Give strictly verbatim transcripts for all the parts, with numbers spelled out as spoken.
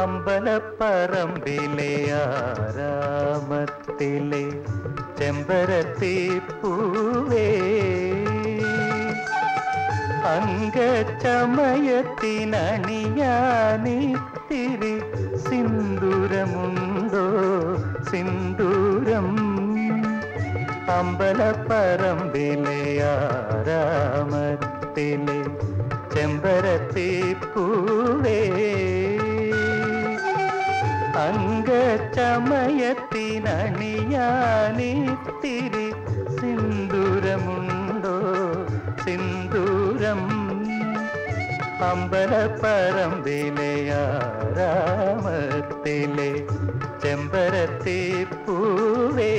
അമ്പലപ്പറമ്പിലെ ആരാമത്തിലെ ചെമ്പരത്തി പൂവേ, അംഗചമയത്തിനണിയാനിത്തിരി സിന്ദൂരമുണ്ടോ സിന്ദൂരം. അമ്പലപ്പറമ്പിലെ ആരാമത്തിലെ ചെമ്പരത്തി പൂവേ, അംഗചമയത്തിനണിയാനിത്തിരി സിന്ദൂരമുണ്ടോ സിന്ദൂരം. അമ്പലപ്പറമ്പിലെ ആരാമത്തിലെ ചെമ്പരത്തി പൂവേ.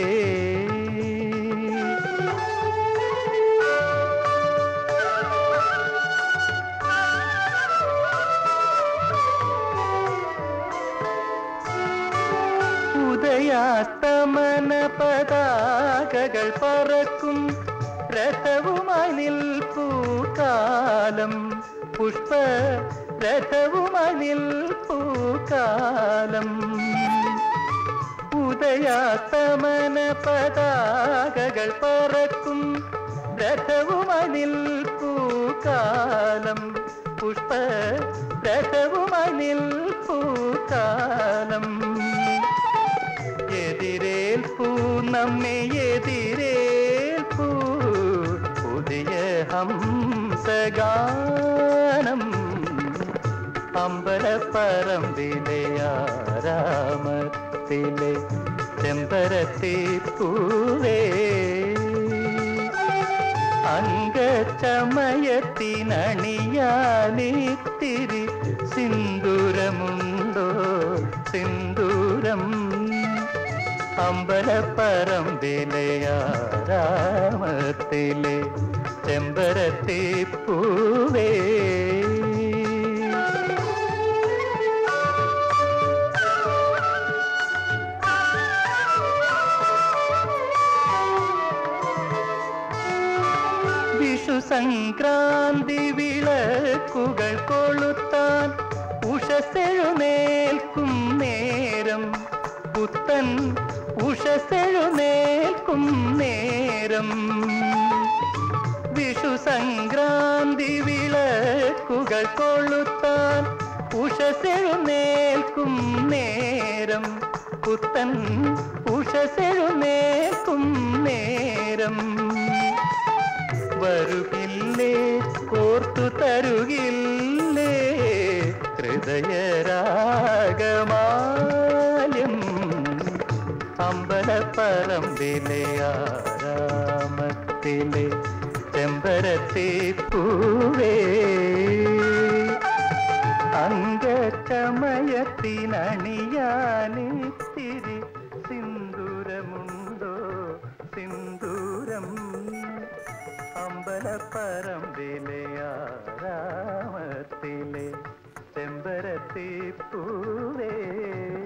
ഉദയാസ്തമന പതാകകൾ പറക്കും രഥവുമായി നിൽപ്പൂ കാലം, പുഷ്പ രഥവുമായി നിൽപ്പൂ കാലം. ഉദയാസ്തമന പതാകകൾ പറക്കും രഥവുമായി നിൽപ്പൂ കാലം, പുഷ്പ രഥവുമായി നിൽപ്പൂ കാലം. എതിരേൽപ്പൂ നമ്മെ എതിരേൽപ്പൂ പുതിയ ഹംസഗാനം. അമ്പലപ്പറമ്പിലെ ആരാമത്തിലെ ചെമ്പരത്തി പൂവേ, അംഗചമയത്തിനണിയാനിത്തിരി സിന്ദൂരമുണ്ടോ സിന്ദൂരം. അമ്പലപ്പറമ്പിലെ ആരാമത്തിലെ ചെമ്പരത്തി പൂവേ. വിഷു സംക്രാന്തി വിളക്കുകൾ കൊളുത്താൻ ഉഷസ്സെഴുന്നേൽക്കും നേരം, പുത്തൻ ഉഷസ്സെഴുന്നേൽക്കും നേരം. വിഷു സംക്രാന്തി വിളക്കുകൾ കൊളുത്താൻ ഉഷസ്സെഴുന്നേൽക്കും നേരം, പുത്തൻ ഉഷസ്സെഴുന്നേൽക്കും നേരം. വരുകില്ലേ കോർത്തു തരുകില്ലേ ഹൃദയരാഗമാല്യം. അമ്പലപ്പറമ്പിലെ ആരാമത്തിലെ ചെമ്പരത്തി പൂവേ, അംഗചമയത്തിനണിയാനിത്തിരി സിന്ദൂരമുണ്ടോ സിന്ദൂരം. അമ്പലപ്പറമ്പിലെ ആരാമത്തിലെ ചെമ്പരത്തി പൂവേ.